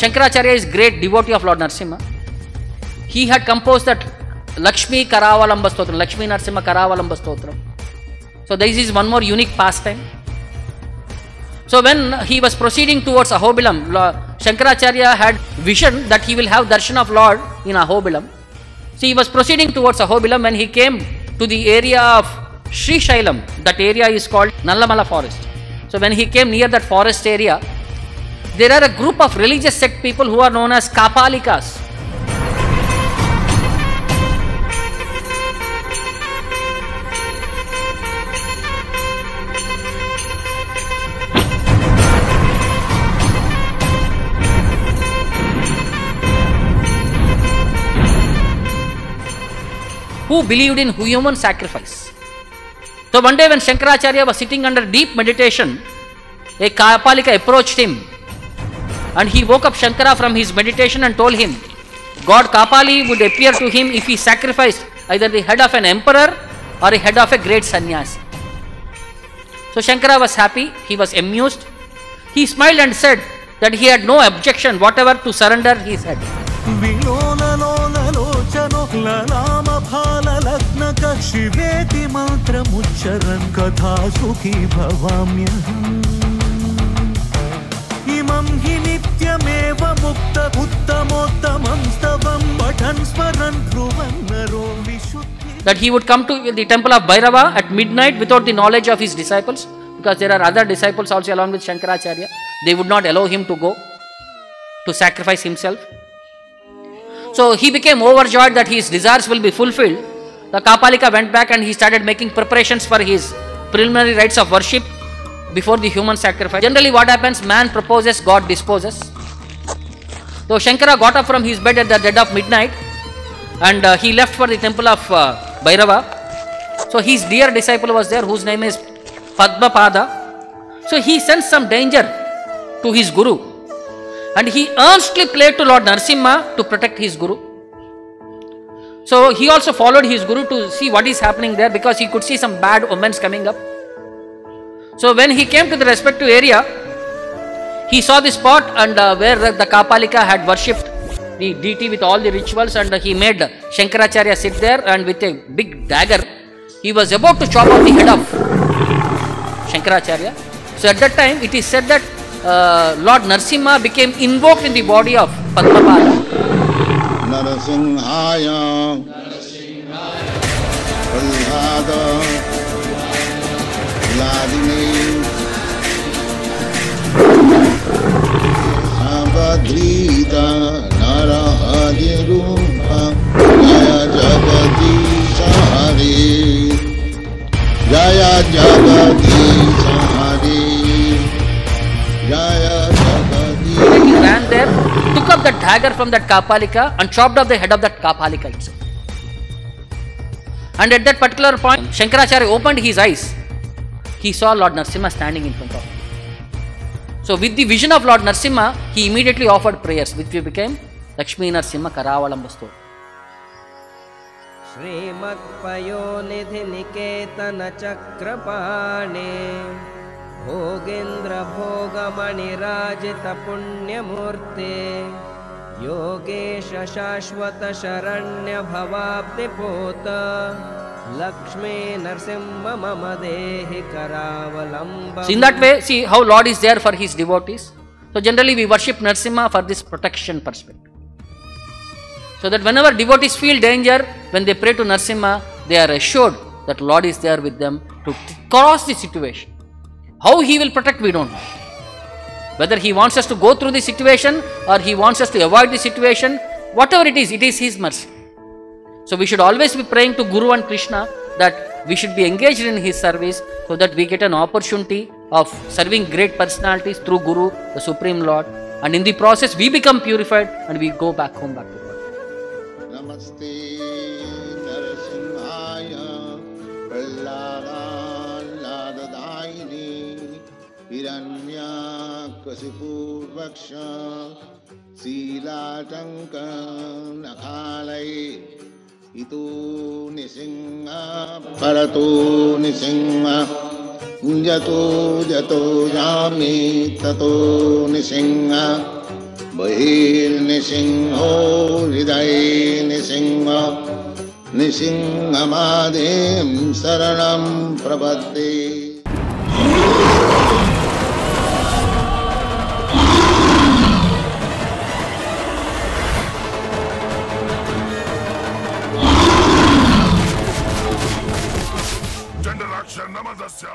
Shankaracharya is great devotee of Lord Narasimha. He had composed that Lakshmi Karawalambastotram, Lakshmi Narasimha Karawalambastotram. So this is one more unique pastime. So when he was proceeding towards Ahobilam, Shankaracharya had vision that he will have darshan of Lord in Ahobilam. So he was proceeding towards Ahobilam when he came to the area of Shri Shailam. That area is called Nallamala Forest. So when he came near that forest area, there are a group of religious sect people who are known as Kapalikas. Who believed in human sacrifice. So one day when Shankaracharya was sitting under deep meditation, a Kapalika approached him and he woke up Shankara from his meditation and told him, God Kapali would appear to him if he sacrificed either the head of an emperor or the head of a great sannyasi. So Shankara was happy, he was amused, he smiled and said that he had no objection whatever to surrender his head. That he would come to the temple of Bhairava at midnight without the knowledge of his disciples, because there are other disciples also along with Shankaracharya. They would not allow him to go to sacrifice himself. So he became overjoyed that his desires will be fulfilled. The Kapalika went back and he started making preparations for his preliminary rites of worship before the human sacrifice. Generally what happens, man proposes, God disposes. So Shankara got up from his bed at the dead of midnight and he left for the temple of Bhairava. So his dear disciple was there whose name is Padmapada. So he sensed some danger to his guru. And he earnestly prayed to Lord Narasimha to protect his guru. So he also followed his guru to see what is happening there, because he could see some bad omens coming up. So when he came to the respective area, he saw the spot and where the Kapalika had worshipped the deity with all the rituals, and he made Shankaracharya sit there, and with a big dagger, he was about to chop off the head of Shankaracharya. So at that time, it is said that Lord Narasimha became invoked in the body of Padmapada. Narasimhaya, Prihada, Vladimir, Sabadrita, Narahadirumha, Jaya Jagati Sahari, Jaya Jagati Sahari. He ran there, took up that dagger from that Kapalika and chopped off the head of that Kapalika itself. And at that particular point, Shankaracharya opened his eyes. He saw Lord Narasimha standing in front of him. So with the vision of Lord Narasimha, he immediately offered prayers, which became Lakshmi Narasimha Karawalambastotram. Shrimatpayonidhiniketana chakrapane Bhogendra Bhogamanirajitapunyamurte Yogeshashashvata sharanyabhavabdibhota Lakshmi Narasimha mamadehi Karawalambastotram. So in that way, see how Lord is there for his devotees. So generally we worship Narasimha for this protection perspective. So that whenever devotees feel danger, when they pray to Narasimha, they are assured that Lord is there with them to cross the situation. How he will protect, we don't know. Whether he wants us to go through the situation or he wants us to avoid the situation, whatever it is his mercy. So we should always be praying to Guru and Krishna that we should be engaged in his service so that we get an opportunity of serving great personalities through Guru, the Supreme Lord. And in the process, we become purified and we go back home, back to God. Namaste Narasimhaya Prahlada Hiranya Kasipurvaksha Silatanka Nakhalai Ito Nisingha Parato Nisingha Jato Jato Jami Tato Nisingha Bahir Nisingho Hriday Nisingha Nisingamadim Saranam Prabhati. General action Namadasya